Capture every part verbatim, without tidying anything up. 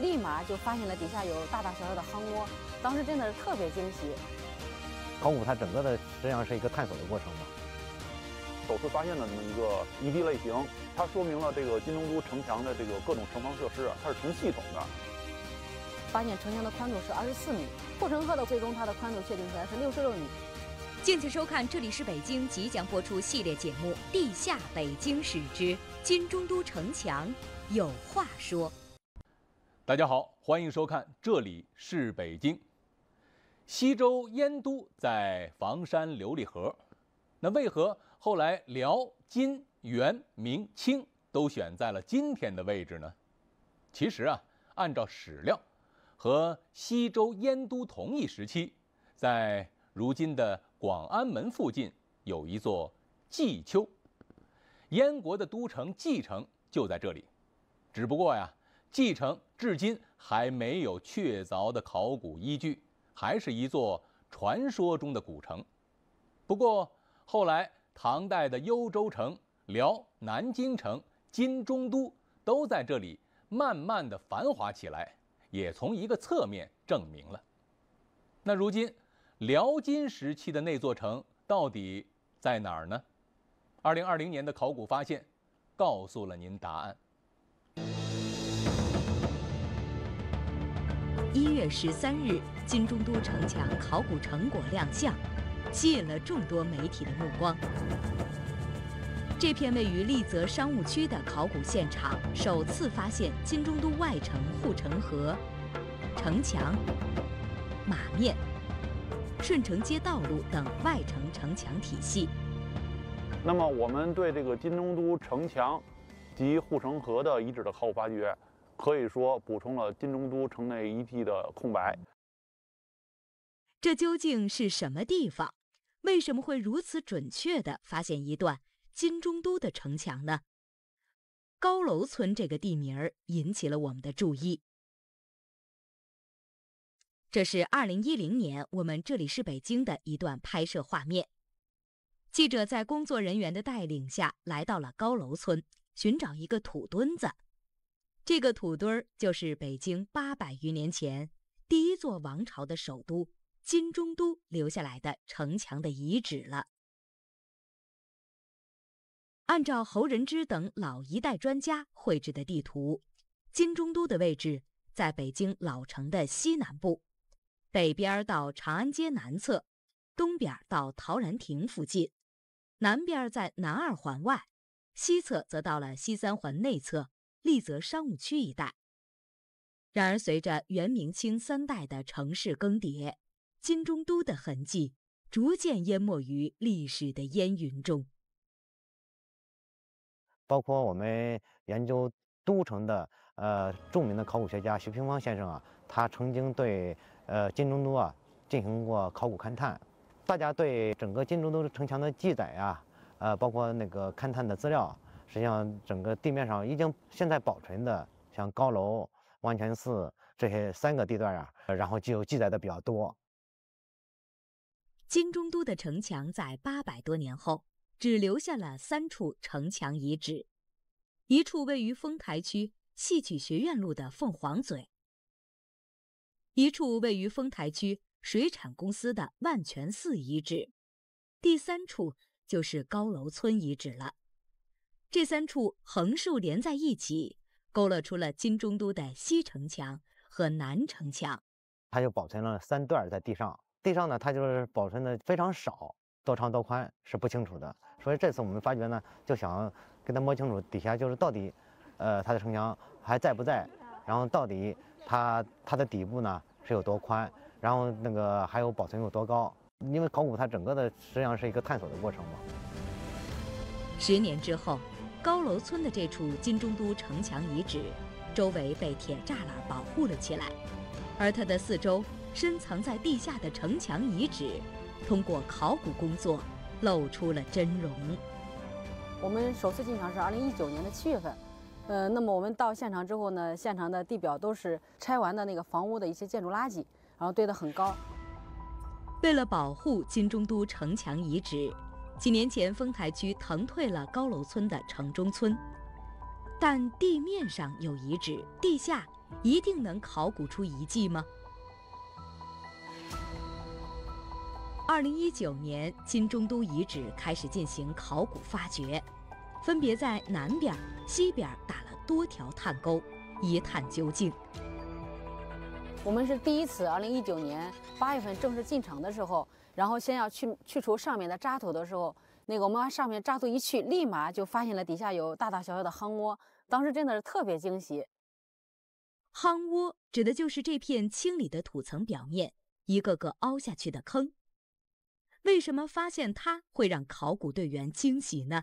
立马就发现了底下有大大小小的夯窝，当时真的是特别惊喜。考古它整个的实际上是一个探索的过程嘛。首次发现了这么一个遗迹类型，它说明了这个金龙都城墙的这个各种城防设施啊，它是成系统的。发现城墙的宽度是二十四米，护城河的最终它的宽度确定出来是六十六米。 敬请收看，这里是北京，即将播出系列节目《地下北京史之金中都城墙有话说》。大家好，欢迎收看，这里是北京。西周燕都在房山琉璃河，那为何后来辽、金、元、明、清都选在了今天的位置呢？其实啊，按照史料，和西周燕都同一时期，在如今的 广安门附近有一座蓟丘，燕国的都城蓟城就在这里。只不过呀，蓟城至今还没有确凿的考古依据，还是一座传说中的古城。不过后来，唐代的幽州城、辽、南京城、金中都都在这里慢慢的繁华起来，也从一个侧面证明了。那如今 辽金时期的那座城到底在哪儿呢？二零二零年的考古发现告诉了您答案。一月十三日，金中都城墙考古成果亮相，吸引了众多媒体的目光。这片位于丽泽商务区的考古现场，首次发现金中都外城护城河、城墙、马面、 顺城街道路等外城城墙体系。那么，我们对这个金中都城墙及护城河的遗址的考古发掘，可以说补充了金中都城内遗迹的空白。这究竟是什么地方？为什么会如此准确地发现一段金中都的城墙呢？高楼村这个地名儿引起了我们的注意。 这是二零一零年，我们这里是北京的一段拍摄画面。记者在工作人员的带领下，来到了高楼村，寻找一个土墩子。这个土墩儿就是北京八百余年前第一座王朝的首都金中都留下来的城墙的遗址了。按照侯仁之等老一代专家绘制的地图，金中都的位置在北京老城的西南部。 北边到长安街南侧，东边到陶然亭附近，南边在南二环外，西侧则到了西三环内侧丽泽商务区一带。然而，随着元、明、清三代的城市更迭，金中都的痕迹逐渐淹没于历史的烟云中。包括我们研究都城的呃著名的考古学家徐平芳先生啊，他曾经对 呃，金中都啊，进行过考古勘探，大家对整个金中都城墙的记载啊，呃，包括那个勘探的资料，实际上整个地面上已经现在保存的，像高楼、万泉寺这些三个地段啊，然后就记载的比较多。金中都的城墙在八百多年后，只留下了三处城墙遗址，一处位于丰台区戏曲学院路的凤凰嘴。 一处位于丰台区水产公司的万泉寺遗址，第三处就是高楼村遗址了。这三处横竖连在一起，勾勒出了金中都的西城墙和南城墙。它就保存了三段在地上，地上呢，它就是保存的非常少，多长多宽是不清楚的。所以这次我们发掘呢，就想跟它摸清楚底下就是到底，呃，它的城墙还在不在，然后到底 它它的底部呢是有多宽，然后那个还有保存有多高，因为考古它整个的实际上是一个探索的过程嘛。十年之后，高楼村的这处金中都城墙遗址，周围被铁栅栏保护了起来，而它的四周深藏在地下的城墙遗址，通过考古工作露出了真容。我们首次进场是二零一九年的七月份。 呃，那么我们到现场之后呢，现场的地表都是拆完的那个房屋的一些建筑垃圾，然后堆得很高。为了保护金中都城墙遗址，几年前丰台区腾退了高楼村的城中村，但地面上有遗址，地下一定能考古出遗迹吗？二零一九年，新中都遗址开始进行考古发掘，分别在南边、西边打了多条探沟，一探究竟。 我们是第一次，二零一九年八月份正式进场的时候，然后先要去去除上面的渣土的时候，那个我们上面渣土一去，立马就发现了底下有大大小小的夯窝，当时真的是特别惊喜。夯窝指的就是这片清理的土层表面一个个凹下去的坑。为什么发现它会让考古队员惊喜呢？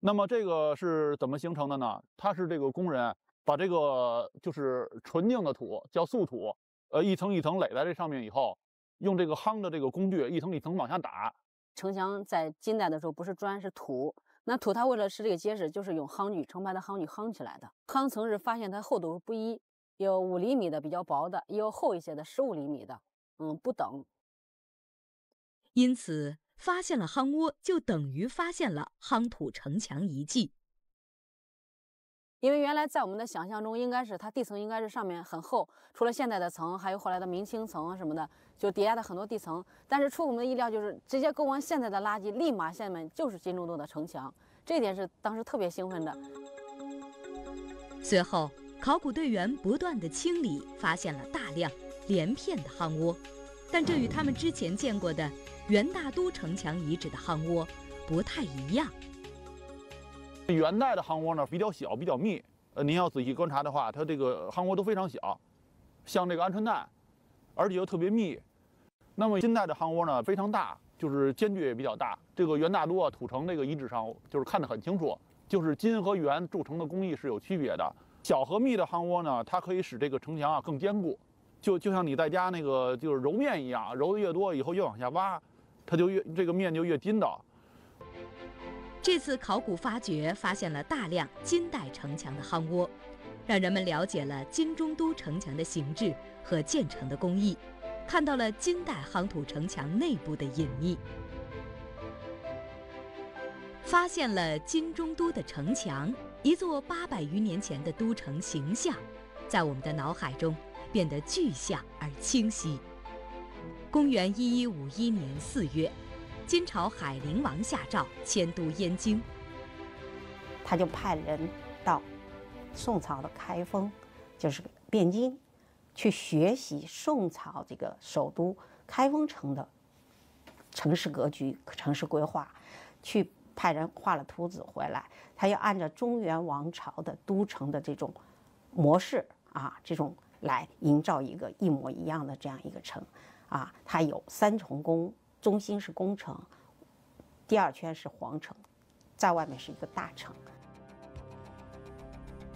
那么这个是怎么形成的呢？它是这个工人。 把这个就是纯净的土叫素土，呃，一层一层垒在这上面以后，用这个夯的这个工具一层一层往下打。城墙在近代的时候不是砖是土，那土它为了使这个结实，就是用夯具成排的夯具夯起来的。夯层是发现它厚度不一，有五厘米的比较薄的，也有厚一些的十五厘米的，嗯，不等。因此，发现了夯窝就等于发现了夯土城墙遗迹。 因为原来在我们的想象中，应该是它地层应该是上面很厚，除了现代的层，还有后来的明清层什么的，就叠压的很多地层。但是出我们的意料，就是直接勾完现在的垃圾，立马下面就是金钟都的城墙，这点是当时特别兴奋的。随后，考古队员不断的清理，发现了大量连片的夯窝，但这与他们之前见过的元大都城墙遗址的夯窝不太一样。 元代的夯窝呢比较小，比较密。呃，您要仔细观察的话，它这个夯窝都非常小，像这个鹌鹑蛋，而且又特别密。那么近代的夯窝呢非常大，就是间距也比较大。这个元大都啊土城这个遗址上就是看得很清楚，就是金和元铸成的工艺是有区别的。小和密的夯窝呢，它可以使这个城墙啊更坚固，就就像你在家那个就是揉面一样，揉的越多以后越往下挖，它就越这个面就越筋道。 这次考古发掘发现了大量金代城墙的夯窝，让人们了解了金中都城墙的形制和建成的工艺，看到了金代夯土城墙内部的隐秘，发现了金中都的城墙，一座八百余年前的都城形象，在我们的脑海中变得具象而清晰。公元一一五一年四月。 金朝海陵王下诏迁都燕京，他就派人到宋朝的开封，就是汴京，去学习宋朝这个首都开封城的城市格局、城市规划，去派人画了图纸回来。他要按照中原王朝的都城的这种模式啊，这种来营造一个一模一样的这样一个城啊，它有三重宫。 中心是宫城，第二圈是皇城，在外面是一个大城。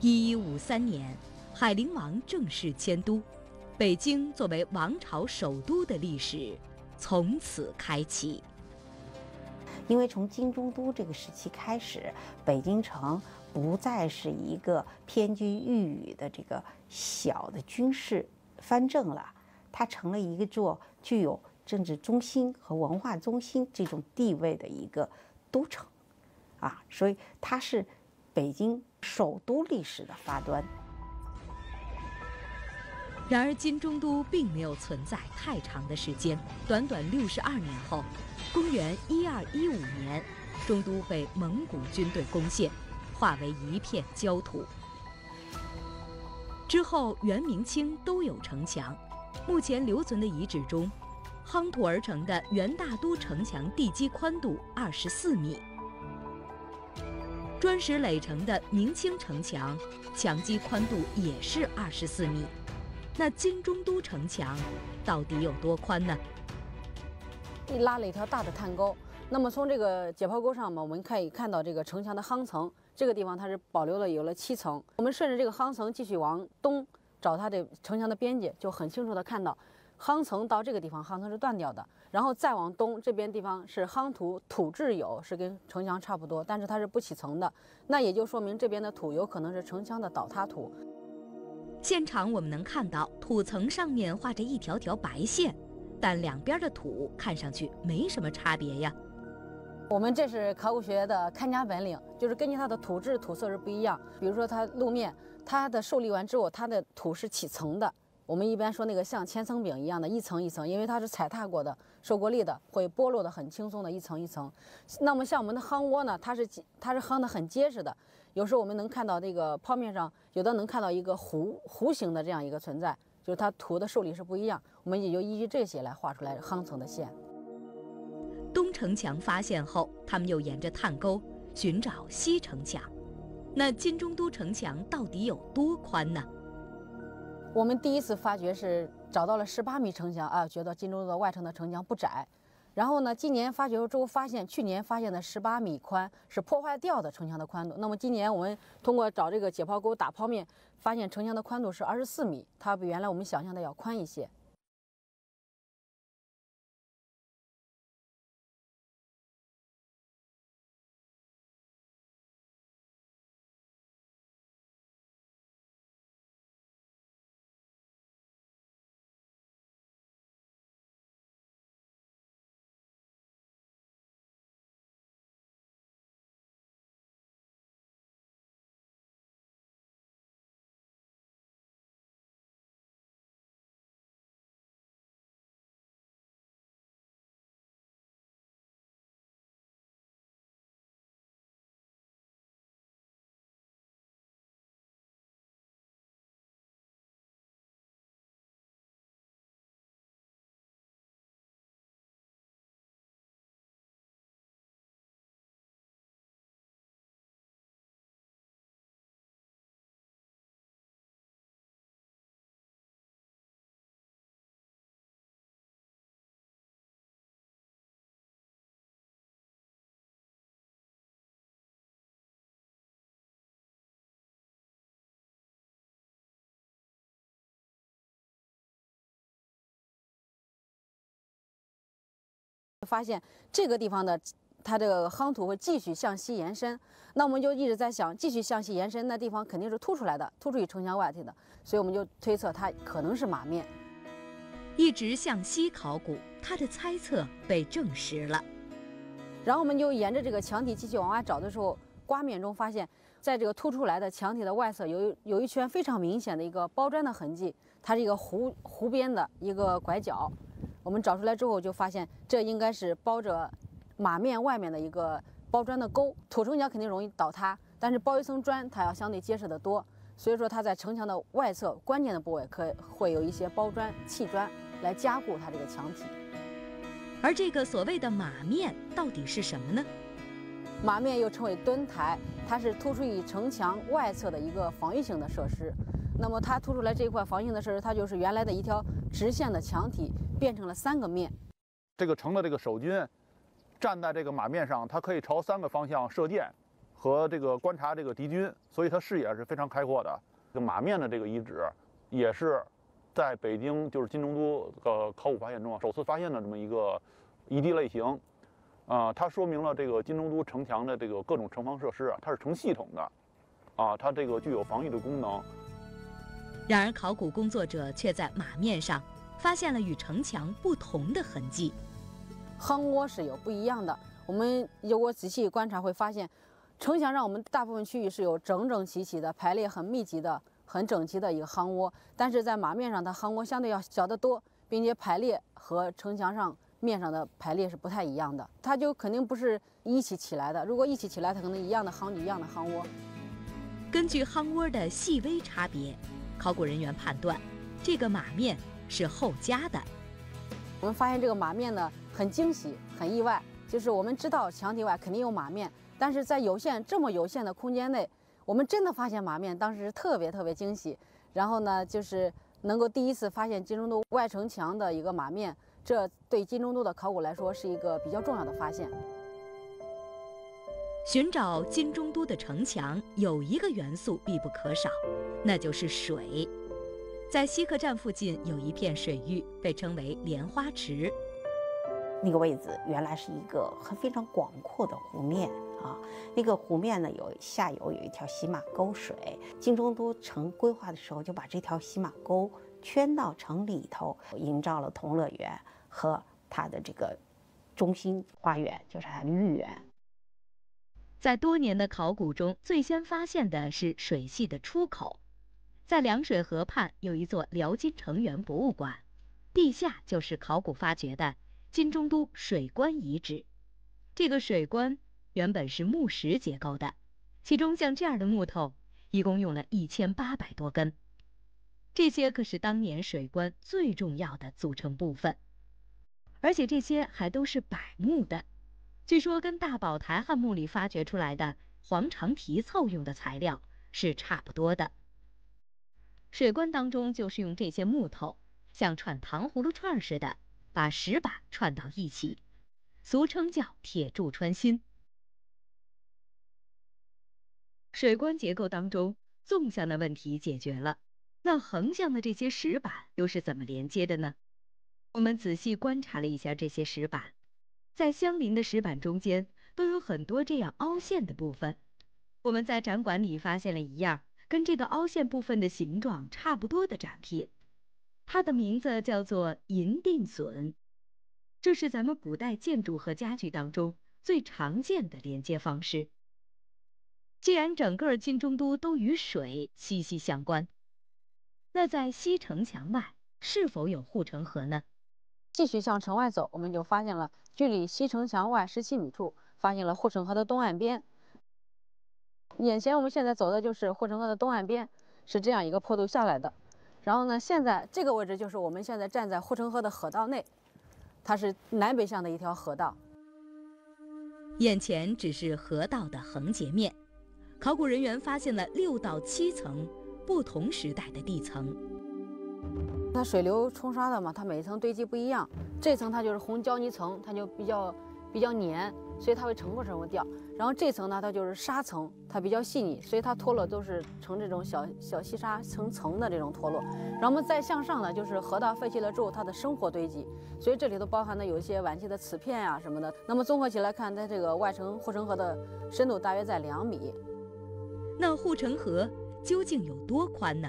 一一五三年，海陵王正式迁都，北京作为王朝首都的历史从此开启。因为从金中都这个时期开始，北京城不再是一个偏居一隅的这个小的军事藩镇了，它成了一个座具有 政治中心和文化中心这种地位的一个都城，啊，所以它是北京首都历史的发端。然而，金中都并没有存在太长的时间，短短六十二年后，公元一二一五年，中都被蒙古军队攻陷，化为一片焦土。之后，元、明清都有城墙，目前留存的遗址中， 夯土而成的元大都城墙地基宽度二十四米，砖石垒成的明清城墙墙基宽度也是二十四米。那金中都城墙到底有多宽呢？拉了一条大的探沟，那么从这个解剖沟上嘛，我们可以看到这个城墙的夯层，这个地方它是保留了有了七层。我们顺着这个夯层继续往东找它的城墙的边界，就很清楚地看到。 夯层到这个地方，夯层是断掉的，然后再往东这边地方是夯土，土质有是跟城墙差不多，但是它是不起层的，那也就说明这边的土有可能是城墙的倒塌土。现场我们能看到土层上面画着一条条白线，但两边的土看上去没什么差别呀。我们这是考古学的看家本领，就是根据它的土质、土色是不一样，比如说它路面。它的受粒丸之后，它的土是起层的。我们一般说那个像千层饼一样的，一层一层，因为它是踩踏过的、受过力的，会剥落的很轻松的，一层一层。那么像我们的夯窝呢，它是它是夯的很结实的。有时候我们能看到这个泡面上，有的能看到一个弧弧形的这样一个存在，就是它土的受力是不一样。我们也就依据这些来画出来夯层的线。 东城墙发现后，他们又沿着探沟寻找西城墙。那金中都城墙到底有多宽呢？我们第一次发掘是找到了十八米城墙啊，觉得金中都外城的城墙不窄。然后呢，今年发掘之后发现，去年发现的十八米宽是破坏掉的城墙的宽度。那么今年我们通过找这个解剖沟打剖面，发现城墙的宽度是二十四米，它比原来我们想象的要宽一些。 发现这个地方的它这个夯土会继续向西延伸，那我们就一直在想，继续向西延伸，那地方肯定是凸出来的，突出于城墙外体的，所以我们就推测它可能是马面。一直向西考古，他的猜测被证实了。然后我们就沿着这个墙体继续往外找的时候，刮面中发现，在这个凸出来的墙体的外侧有有一圈非常明显的一个包砖的痕迹，它是一个湖湖边的一个拐角。 我们找出来之后，就发现这应该是包着马面外面的一个包砖的沟。土城墙肯定容易倒塌，但是包一层砖，它要相对结实得多。所以说，它在城墙的外侧关键的部位，可会有一些包砖、砌砖来加固它这个墙体。而这个所谓的马面到底是什么呢？马面又称为墩台，它是突出于城墙外侧的一个防御性的设施。 那么它突出来这一块防御性的设施，它就是原来的一条直线的墙体变成了三个面。这个城的这个守军站在这个马面上，它可以朝三个方向射箭和这个观察这个敌军，所以它视野是非常开阔的。这个马面的这个遗址也是在北京就是金中都呃考古发现中首次发现的这么一个遗迹类型。啊、呃，它说明了这个金中都城墙的这个各种城防设施啊，它是成系统的，啊、呃，它这个具有防御的功能。 然而，考古工作者却在马面上发现了与城墙不同的痕迹。夯窝是有不一样的。我们如果仔细观察，会发现，城墙上我们大部分区域是有整整齐齐的排列、很密集的、很整齐的一个夯窝，但是在马面上，它夯窝相对要小得多，并且排列和城墙上面上的排列是不太一样的。它就肯定不是一起起来的。如果一起起来，它可能一样的夯就一样的夯窝。根据夯窝的细微差别。 考古人员判断，这个马面是后加的。我们发现这个马面呢，很惊喜，很意外。就是我们知道墙体外肯定有马面，但是在有限这么有限的空间内，我们真的发现马面，当时特别特别惊喜。然后呢，就是能够第一次发现金中都外城墙的一个马面，这对金中都的考古来说是一个比较重要的发现。寻找金中都的城墙，有一个元素必不可少。 那就是水，在西客站附近有一片水域，被称为莲花池。那个位置原来是一个非常广阔的湖面啊，那个湖面呢有下游有一条洗马沟水。金中都城规划的时候就把这条洗马沟圈到城里头，营造了同乐园和它的这个中心花园，就是它的御园。 在多年的考古中，最先发现的是水系的出口。在凉水河畔有一座辽金城垣博物馆，地下就是考古发掘的金中都水关遗址。这个水关原本是木石结构的，其中像这样的木头一共用了一千八百多根，这些可是当年水关最重要的组成部分，而且这些还都是柏木的，据说跟大宝台汉墓里发掘出来的黄肠题凑用的材料是差不多的。水关当中就是用这些木头，像串糖葫芦串似的，把石把串到一起，俗称叫铁柱穿心。水关结构当中，纵向的问题解决了，那横向的这些石板又是怎么连接的呢？我们仔细观察了一下这些石板，在相邻的石板中间都有很多这样凹陷的部分。我们在展馆里发现了一样跟这个凹陷部分的形状差不多的展品，它的名字叫做银锭榫，这是咱们古代建筑和家具当中最常见的连接方式。既然整个金中都都与水息息相关，那在西城墙外是否有护城河呢？继续向城外走，我们就发现了距离西城墙外十七米处发现了护城河的东岸边。眼前我们现在走的就是护城河的东岸边，是这样一个坡度下来的。然后呢，现在这个位置就是我们现在站在护城河的河道内，它是南北向的一条河道。眼前只是河道的横截面，考古人员发现了六到七层不同时代的地层。它水流冲刷的嘛，它每一层堆积不一样。这层它就是红胶泥层，它就比较比较黏，所以它会沉不沉不掉。然后这层呢，它就是沙层，它比较细腻，所以它脱落都是成这种小小细沙成层的这种脱落。然后我们再向上呢，就是河道废弃了之后它的生活堆积，所以这里头包含的有一些晚期的瓷片啊什么的。那么综合起来看，它这个外城护城河的深度大约在两米。那护城河究竟有多宽呢？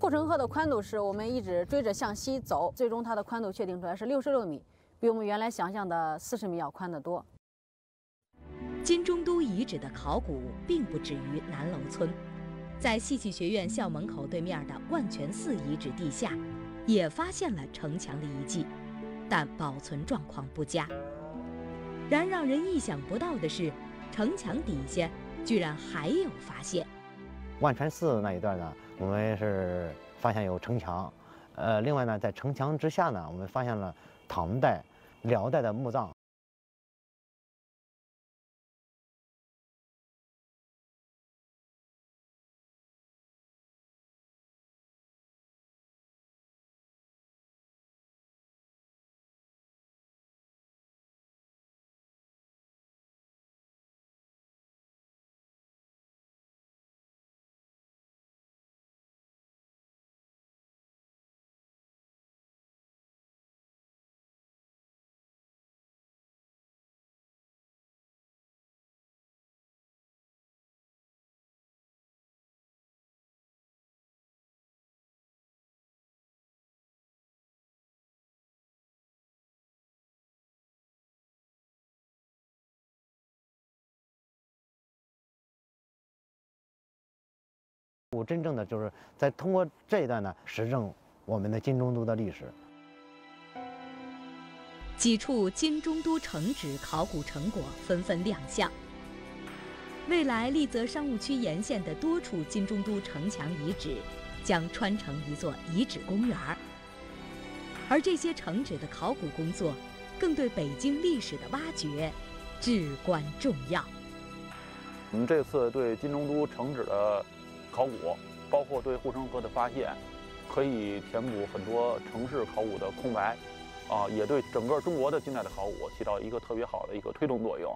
护城河的宽度是我们一直追着向西走，最终它的宽度确定出来是六十六米，比我们原来想象的四十米要宽得多。金中都遗址的考古并不止于南楼村，在戏曲学院校门口对面的万泉寺遗址地下，也发现了城墙的遗迹，但保存状况不佳。然让人意想不到的是，城墙底下居然还有发现。万泉寺那一段呢，我们是发现有城墙，呃，另外呢，在城墙之下呢，我们发现了唐代、辽代的墓葬。我真正的就是在通过这一段呢，实证我们的金中都的历史。几处金中都城址考古成果纷纷亮相。未来丽泽商务区沿线的多处金中都城墙遗址，将穿成一座遗址公园儿。而这些城址的考古工作，更对北京历史的挖掘至关重要。我们这次对金中都城址的考古，包括对护城河的发现，可以填补很多城市考古的空白，啊，也对整个中国的近代的考古起到一个特别好的一个推动作用。